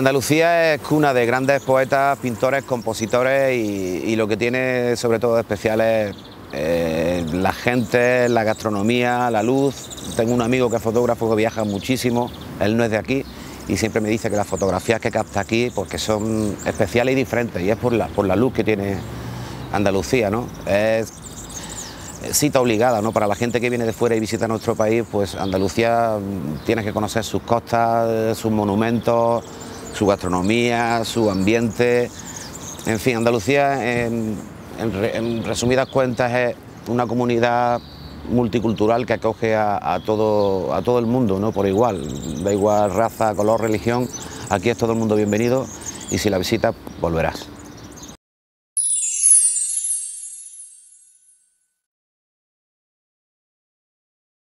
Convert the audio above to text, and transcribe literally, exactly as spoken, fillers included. Andalucía es cuna de grandes poetas, pintores, compositores y, y lo que tiene sobre todo de especial es eh, la gente, la gastronomía, la luz. Tengo un amigo que es fotógrafo que viaja muchísimo, él no es de aquí y siempre me dice que las fotografías que capta aquí porque son especiales y diferentes y es por la, por la luz que tiene Andalucía, ¿no? Es cita obligada, ¿no? Para la gente que viene de fuera y visita nuestro país, pues Andalucía tienes que conocer sus costas, sus monumentos, su gastronomía, su ambiente. En fin, Andalucía, en, en, en resumidas cuentas, es una comunidad multicultural que acoge a, a, todo, a todo el mundo, ¿no? Por igual, da igual raza, color, religión, aquí es todo el mundo bienvenido y si la visitas volverás.